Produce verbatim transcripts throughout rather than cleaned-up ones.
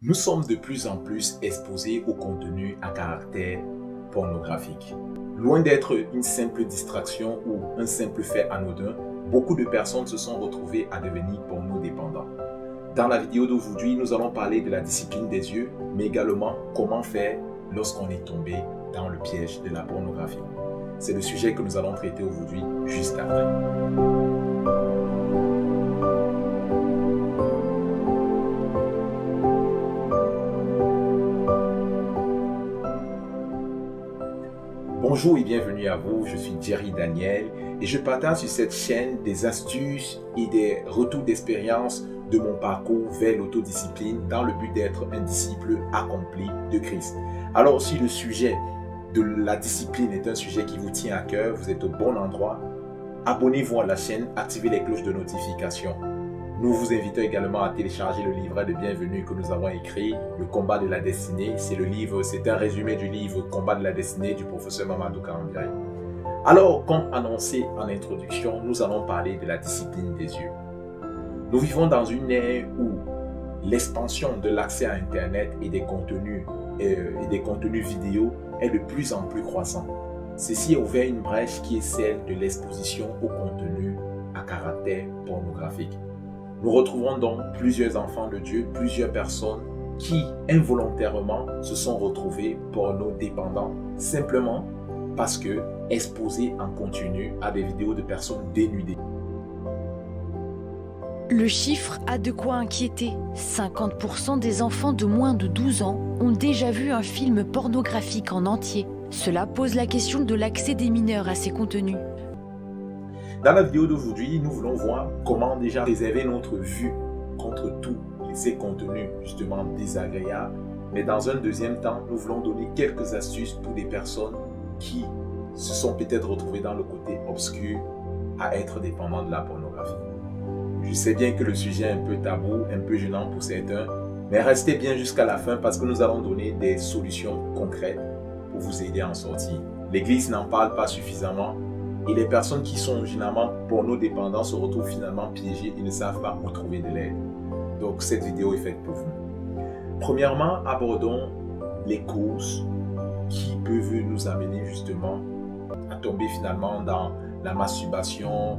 Nous sommes de plus en plus exposés au contenu à caractère pornographique. Loin d'être une simple distraction ou un simple fait anodin, beaucoup de personnes se sont retrouvées à devenir pornodépendantes. Dans la vidéo d'aujourd'hui, nous allons parler de la discipline des yeux, mais également comment faire lorsqu'on est tombé dans le piège de la pornographie. C'est le sujet que nous allons traiter aujourd'hui, juste après. Bonjour et bienvenue à vous, je suis Thierry Daniel et je partage sur cette chaîne des astuces et des retours d'expérience de mon parcours vers l'autodiscipline dans le but d'être un disciple accompli de Christ. Alors si le sujet de la discipline est un sujet qui vous tient à cœur, vous êtes au bon endroit, abonnez-vous à la chaîne, activez les cloches de notification. Nous vous invitons également à télécharger le livret de bienvenue que nous avons écrit, Le combat de la destinée. C'est le livre, c'est un résumé du livre Combat de la destinée du professeur Mamadou Karambiaï. Alors, comme annoncé en introduction, nous allons parler de la discipline des yeux. Nous vivons dans une ère où l'expansion de l'accès à Internet et des contenus euh, et des contenus vidéo est de plus en plus croissant. Ceci a ouvert une brèche qui est celle de l'exposition aux contenus à caractère pornographique. Nous retrouvons donc plusieurs enfants de Dieu, plusieurs personnes qui involontairement se sont retrouvées porno-dépendants simplement parce que exposées en continu à des vidéos de personnes dénudées. Le chiffre a de quoi inquiéter. cinquante pour cent des enfants de moins de douze ans ont déjà vu un film pornographique en entier. Cela pose la question de l'accès des mineurs à ces contenus. Dans la vidéo d'aujourd'hui, nous voulons voir comment déjà préserver notre vue contre tous ces contenus justement désagréables. Mais dans un deuxième temps, nous voulons donner quelques astuces pour des personnes qui se sont peut-être retrouvées dans le côté obscur à être dépendants de la pornographie. Je sais bien que le sujet est un peu tabou, un peu gênant pour certains, mais restez bien jusqu'à la fin parce que nous allons donner des solutions concrètes pour vous aider à en sortir. L'Église n'en parle pas suffisamment. Et les personnes qui sont généralement porno-dépendantes se retrouvent finalement piégées et ne savent pas où trouver de l'aide. Donc cette vidéo est faite pour vous. Premièrement, abordons les causes qui peuvent nous amener justement à tomber finalement dans la masturbation,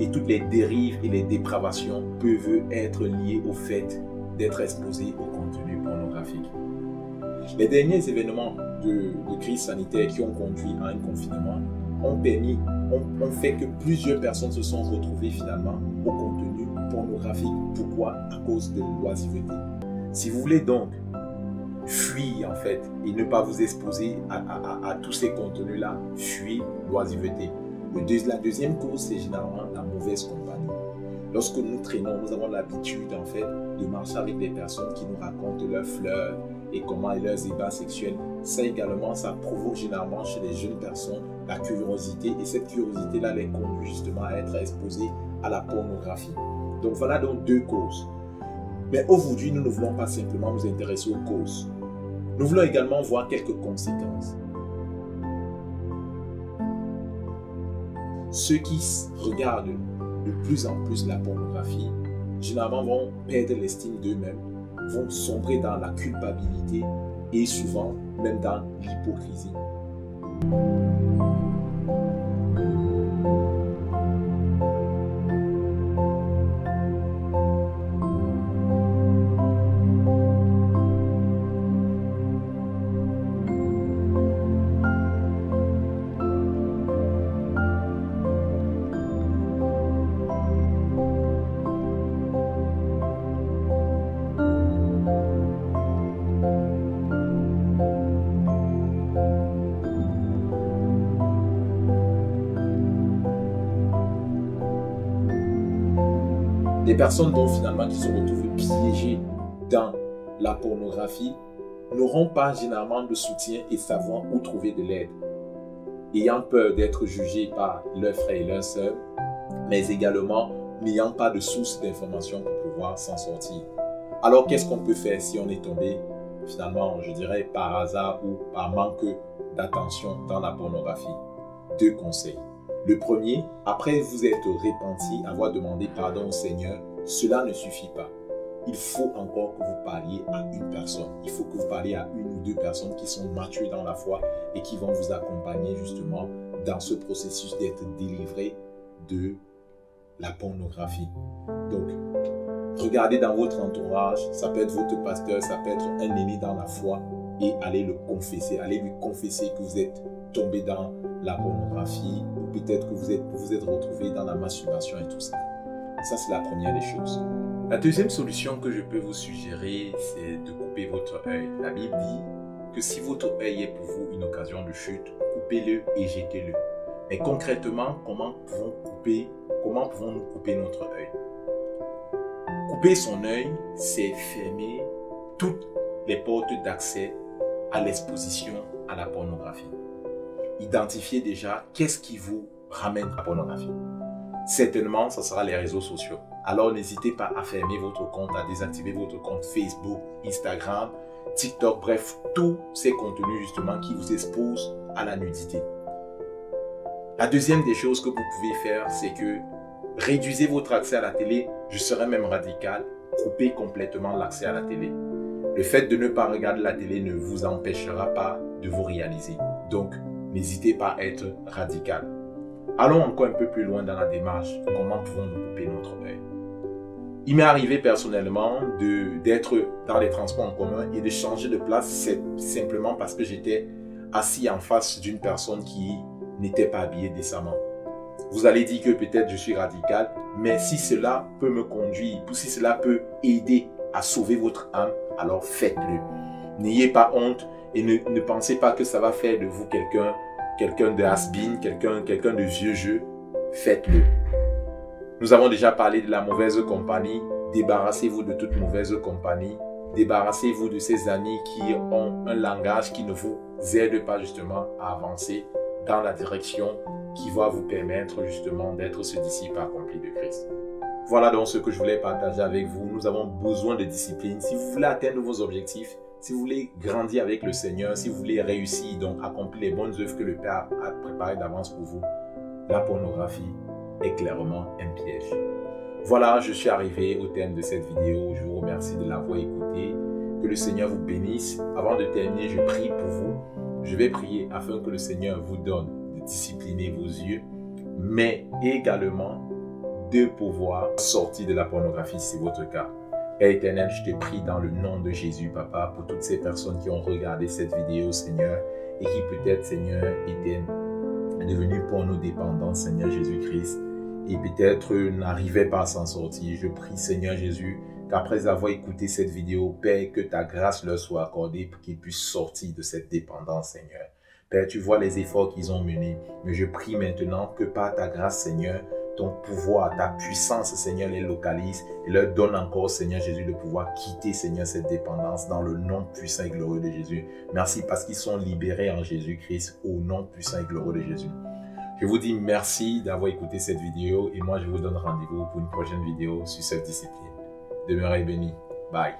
et toutes les dérives et les dépravations peuvent être liées au fait d'être exposé au contenu pornographique. Les derniers événements de, de crise sanitaire qui ont conduit à un confinement ont permis, ont, ont fait que plusieurs personnes se sont retrouvées finalement au contenu pornographique. Pourquoi? À cause de l'oisiveté. Si vous voulez donc fuir en fait et ne pas vous exposer à, à, à, à tous ces contenus-là, fuyez l'oisiveté. Deuxi- la deuxième cause, c'est généralement la mauvaise compagnie. Lorsque nous traînons, nous avons l'habitude en fait de marcher avec des personnes qui nous racontent leurs fleurs et comment leurs ébats sexuels. Ça également, ça provoque généralement chez les jeunes personnes la curiosité et cette curiosité-là les conduit justement à être exposées à la pornographie. Donc voilà donc deux causes. Mais aujourd'hui, nous ne voulons pas simplement nous intéresser aux causes. Nous voulons également voir quelques conséquences. Ceux qui regardent de plus en plus la pornographie, généralement vont perdre l'estime d'eux-mêmes, vont sombrer dans la culpabilité et souvent même dans l'hypocrisie. Des personnes dont finalement qui se retrouvent piégées dans la pornographie n'auront pas généralement de soutien et savoir où trouver de l'aide. Ayant peur d'être jugées par leurs frères et leurs sœurs, mais également n'ayant pas de source d'information pour pouvoir s'en sortir. Alors qu'est-ce qu'on peut faire si on est tombé finalement, je dirais par hasard ou par manque d'attention dans la pornographie? Deux conseils. Le premier, après vous être repenti, avoir demandé pardon au Seigneur, cela ne suffit pas. il faut encore que vous parliez à une personne. Il faut que vous parliez à une ou deux personnes qui sont matures dans la foi et qui vont vous accompagner justement dans ce processus d'être délivré de la pornographie. Donc, regardez dans votre entourage, ça peut être votre pasteur, ça peut être un aîné dans la foi et allez le confesser, allez lui confesser que vous êtes tombé dans la pornographie ou peut-être que vous êtes, vous êtes retrouvé dans la masturbation et tout ça. Ça, c'est la première des choses. La deuxième solution que je peux vous suggérer, c'est de couper votre œil. La Bible dit que si votre œil est pour vous une occasion de chute, coupez-le et jetez-le. Mais concrètement, comment pouvons-nous couper, comment pouvons-nous couper notre œil? Couper son œil, c'est fermer toutes les portes d'accès à l'exposition à la pornographie. Identifiez déjà qu'est-ce qui vous ramène à la pornographie. Certainement, ce sera les réseaux sociaux. Alors, n'hésitez pas à fermer votre compte, à désactiver votre compte Facebook, Instagram, TikTok, bref, tous ces contenus justement qui vous exposent à la nudité. La deuxième des choses que vous pouvez faire, c'est que réduisez votre accès à la télé. Je serais même radical, coupez complètement l'accès à la télé. Le fait de ne pas regarder la télé ne vous empêchera pas de vous réaliser. Donc, n'hésitez pas à être radical. Allons encore un peu plus loin dans la démarche. Comment pouvons-nous couper notre œil? Il m'est arrivé personnellement de, d'être dans les transports en commun et de changer de place simplement parce que j'étais assis en face d'une personne qui n'était pas habillée décemment. Vous allez dire que peut-être je suis radical, mais si cela peut me conduire, si cela peut aider à sauver votre âme, alors faites-le. N'ayez pas honte et ne, ne pensez pas que ça va faire de vous quelqu'un quelqu'un de has-been, quelqu'un quelqu'un de vieux jeu, faites-le. Nous avons déjà parlé de la mauvaise compagnie, débarrassez-vous de toute mauvaise compagnie, débarrassez-vous de ces amis qui ont un langage qui ne vous aide pas justement à avancer dans la direction qui va vous permettre justement d'être ce disciple accompli de Christ. Voilà donc ce que je voulais partager avec vous. Nous avons besoin de discipline. Si vous voulez atteindre vos objectifs, si vous voulez grandir avec le Seigneur, si vous voulez réussir, donc accomplir les bonnes œuvres que le Père a préparées d'avance pour vous, la pornographie est clairement un piège. Voilà, je suis arrivé au terme de cette vidéo. Je vous remercie de l'avoir écoutée. Que le Seigneur vous bénisse. Avant de terminer, je prie pour vous. Je vais prier afin que le Seigneur vous donne de discipliner vos yeux, mais également de pouvoir sortir de la pornographie si c'est votre cas. Père éternel, je te prie dans le nom de Jésus, Papa, pour toutes ces personnes qui ont regardé cette vidéo, Seigneur, et qui peut-être, Seigneur, étaient devenues pornodépendantes, Seigneur Jésus-Christ, et peut-être n'arrivaient pas à s'en sortir. Je prie, Seigneur Jésus, qu'après avoir écouté cette vidéo, Père, que ta grâce leur soit accordée pour qu'ils puissent sortir de cette dépendance, Seigneur. Père, tu vois les efforts qu'ils ont menés, mais je prie maintenant que par ta grâce, Seigneur, ton pouvoir, ta puissance, Seigneur, les localise et leur donne encore, Seigneur Jésus, de pouvoir quitter, Seigneur, cette dépendance dans le nom puissant et glorieux de Jésus. Merci parce qu'ils sont libérés en Jésus-Christ au nom puissant et glorieux de Jésus. Je vous dis merci d'avoir écouté cette vidéo et moi, je vous donne rendez-vous pour une prochaine vidéo sur cette discipline. Demeurez bénis. Bye.